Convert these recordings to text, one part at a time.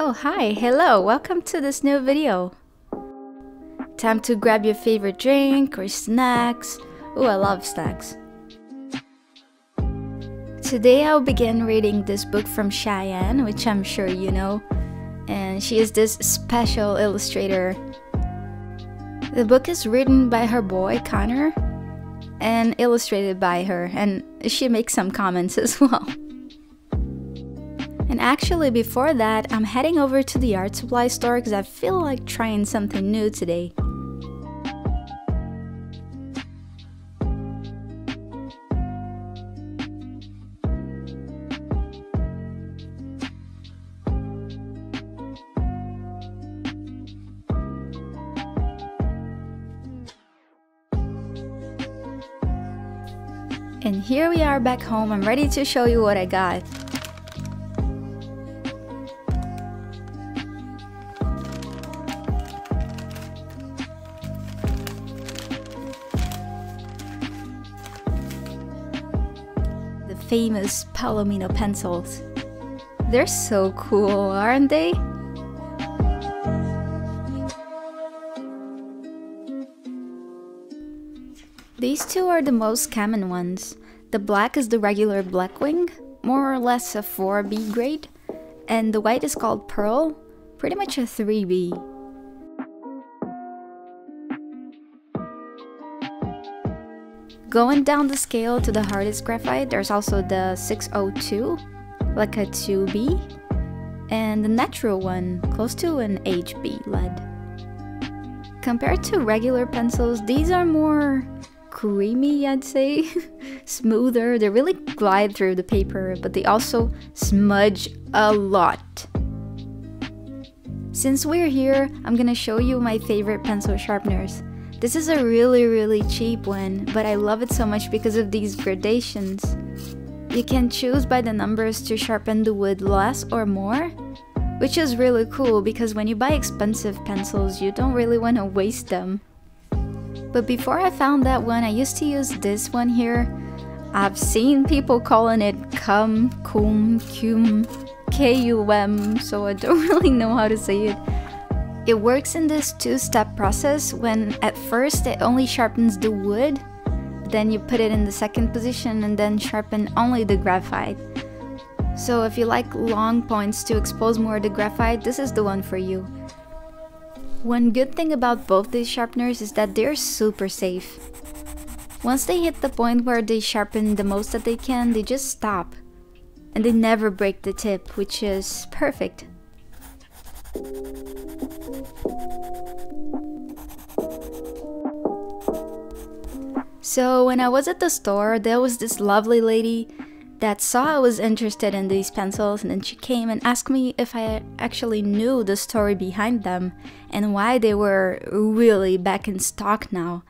Oh, hi, hello, welcome to this new video. Time to grab your favorite drink or snacks. Ooh, I love snacks. Today I'll begin reading this book from Cheyenne, which I'm sure you know, and she is this special illustrator. The book is written by her boy, Connor, and illustrated by her, and she makes some comments as well. And actually before that, I'm heading over to the art supply store because I feel like trying something new today. And here we are back home. I'm ready to show you what I got. The famous Palomino pencils. They're so cool, aren't they? These two are the most common ones. The black is the regular Blackwing, more or less a 4B grade, and the white is called Pearl, pretty much a 3B. Going down the scale to the hardest graphite, there's also the 602, like a 2B, and the natural one, close to an HB lead. Compared to regular pencils, these are more creamy, I'd say, smoother. They really glide through the paper, but they also smudge a lot. Since we're here, I'm gonna show you my favorite pencil sharpeners. This is a really cheap one, but I love it so much because of these gradations. You can choose by the numbers to sharpen the wood less or more, which is really cool because when you buy expensive pencils, you don't really want to waste them. But before I found that one, I used to use this one here. I've seen people calling it KUM, KUM, KUM, KUM, so I don't really know how to say it. It works in this two-step process when at first it only sharpens the wood, then you put it in the second position and then sharpen only the graphite. So if you like long points to expose more of the graphite, this is the one for you. One good thing about both these sharpeners is that they're super safe. Once they hit the point where they sharpen the most that they can, they just stop. And they never break the tip, which is perfect. So when I was at the store, there was this lovely lady that saw I was interested in these pencils, and then she came and asked me if I actually knew the story behind them and why they were really back in stock now.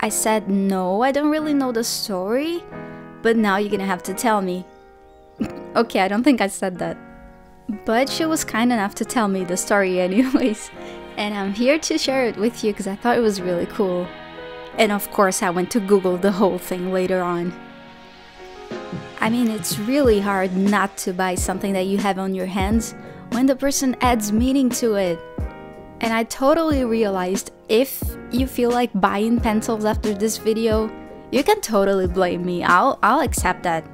I said, no, I don't really know the story, but now you're gonna have to tell me. Okay, I don't think I said that. But she was kind enough to tell me the story anyways, and I'm here to share it with you because I thought it was really cool. And of course I went to Google the whole thing later on. I mean, it's really hard not to buy something that you have on your hands when the person adds meaning to it. And I totally realized if you feel like buying pencils after this video, you can totally blame me. I'll accept that.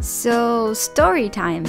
So, story time.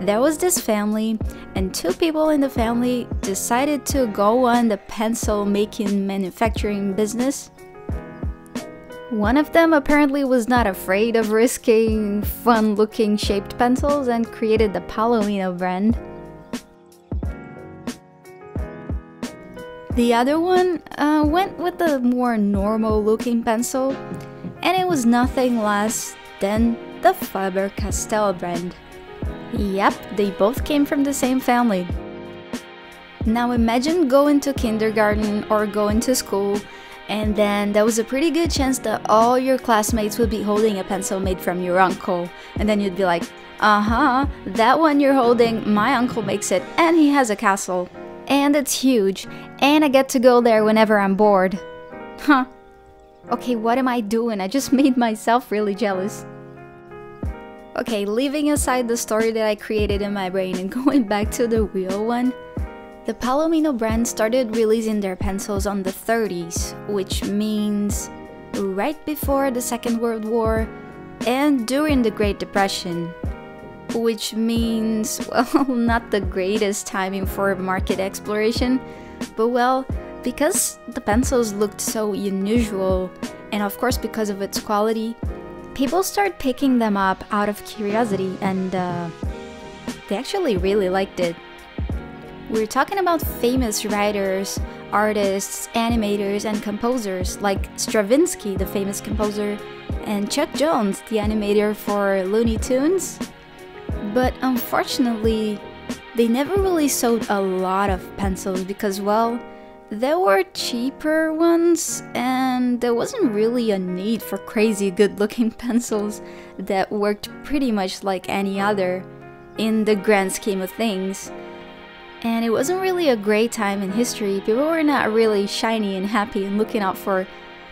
There was this family, and two people in the family decided to go on the pencil making manufacturing business. One of them apparently was not afraid of risking fun-looking shaped pencils and created the Palomino brand. The other one went with a more normal-looking pencil, and it was nothing less than the Faber-Castell brand. Yep, they both came from the same family. Now imagine going to kindergarten or going to school, and then there was a pretty good chance that all your classmates would be holding a pencil made from your uncle. And then you'd be like, uh-huh, that one you're holding, my uncle makes it, and he has a castle. And it's huge, and I get to go there whenever I'm bored. Huh. Okay, what am I doing? I just made myself really jealous. Okay, leaving aside the story that I created in my brain and going back to the real one, the Palomino brand started releasing their pencils on the 30s, which means right before the Second World War and during the Great Depression, which means, well, not the greatest timing for market exploration, but well, because the pencils looked so unusual, and of course because of its quality, people started picking them up out of curiosity, and they actually really liked it. We're talking about famous writers, artists, animators, and composers like Stravinsky, the famous composer, and Chuck Jones, the animator for Looney Tunes. But unfortunately, they never really sold a lot of pencils because, well, there were cheaper ones and there wasn't really a need for crazy good-looking pencils that worked pretty much like any other in the grand scheme of things. And it wasn't really a great time in history. People were not really shiny and happy and looking out for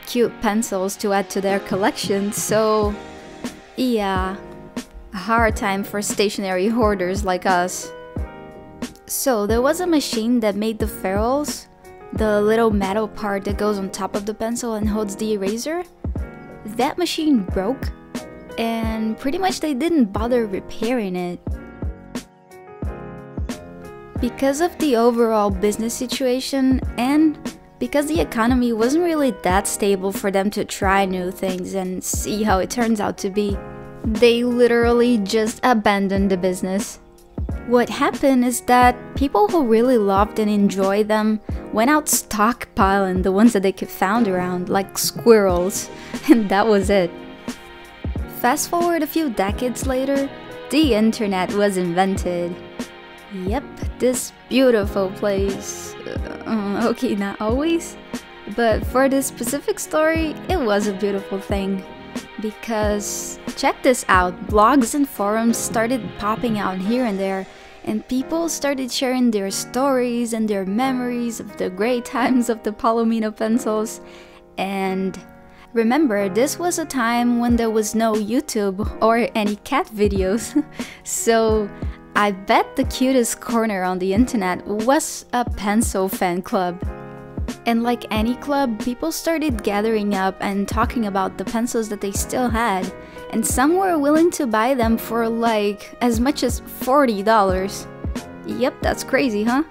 cute pencils to add to their collection, so yeah, a hard time for stationary hoarders like us. So there was a machine that made the ferrules, the little metal part that goes on top of the pencil and holds the eraser. That machine broke, and pretty much they didn't bother repairing it. Because of the overall business situation, and because the economy wasn't really that stable for them to try new things and see how it turns out to be, they literally just abandoned the business. What happened is that people who really loved and enjoyed them went out stockpiling the ones that they could find around, like squirrels, and that was it. Fast forward a few decades later, the internet was invented. Yep, this beautiful place. Okay, not always, but for this specific story, it was a beautiful thing. Because, check this out, blogs and forums started popping out here and there, and people started sharing their stories and their memories of the great times of the Palomino pencils. And remember, this was a time when there was no YouTube or any cat videos, so I bet the cutest corner on the internet was a pencil fan club. And like any club, people started gathering up and talking about the pencils that they still had, and some were willing to buy them for like as much as $40. Yep, that's crazy, huh?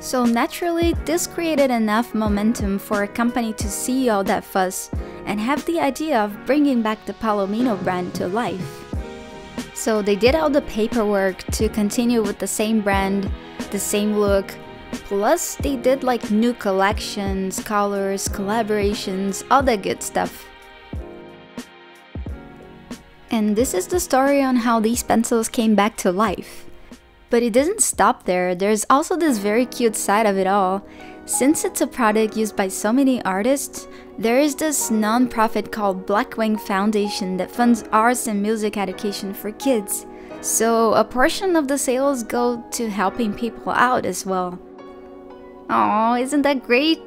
So naturally, this created enough momentum for a company to see all that fuss and have the idea of bringing back the Palomino brand to life. So they did all the paperwork to continue with the same brand, the same look, plus they did like new collections, colors, collaborations, all that good stuff. And this is the story on how these pencils came back to life. But it doesn't stop there, there's also this very cute side of it all. Since it's a product used by so many artists, there is this non-profit called Blackwing Foundation that funds arts and music education for kids. So a portion of the sales go to helping people out as well. Oh, isn't that great?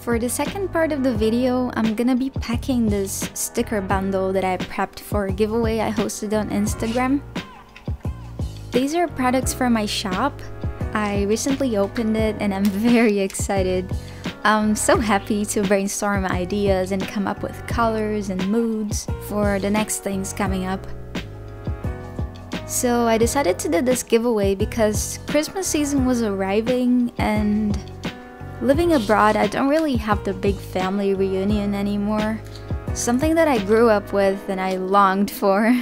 For the second part of the video, I'm gonna be packing this sticker bundle that I prepped for a giveaway I hosted on Instagram. These are products from my shop. I recently opened it and I'm very excited. I'm so happy to brainstorm ideas and come up with colors and moods for the next things coming up. So I decided to do this giveaway because Christmas season was arriving, and living abroad, I don't really have the big family reunion anymore, something that I grew up with and I longed for.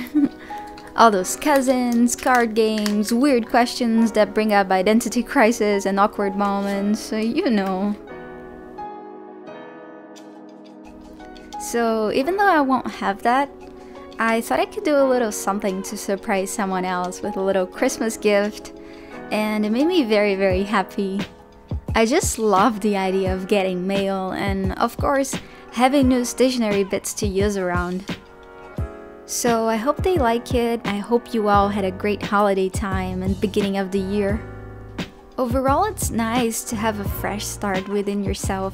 All those cousins, card games, weird questions that bring up identity crisis and awkward moments, you know. So even though I won't have that, I thought I could do a little something to surprise someone else with a little Christmas gift, and it made me very, very happy. I just love the idea of getting mail and, of course, having new stationery bits to use around. So I hope they like it. I hope you all had a great holiday time and beginning of the year. Overall, it's nice to have a fresh start within yourself,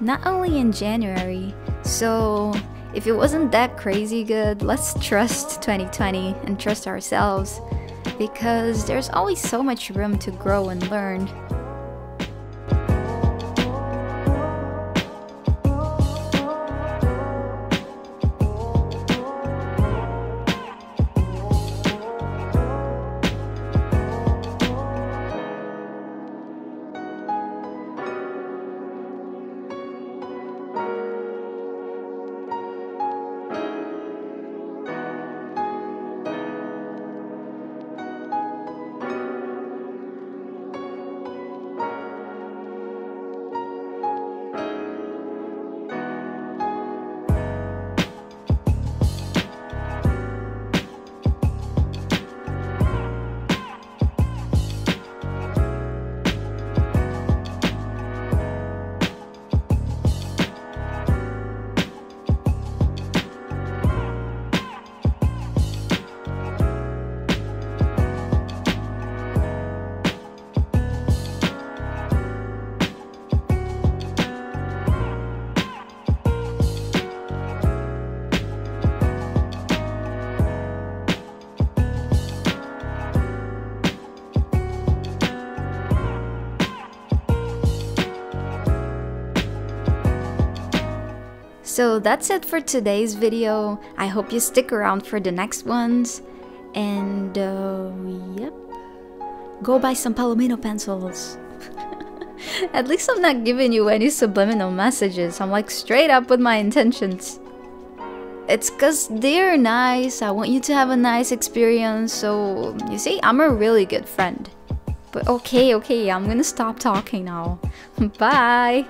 not only in January. So if it wasn't that crazy good, let's trust 2020 and trust ourselves, because there's always so much room to grow and learn. So that's it for today's video. I hope you stick around for the next ones. And yep, go buy some Palomino pencils. At least I'm not giving you any subliminal messages. I'm like straight up with my intentions. It's cause they're nice. I want you to have a nice experience. So you see, I'm a really good friend. But okay, I'm gonna stop talking now. Bye.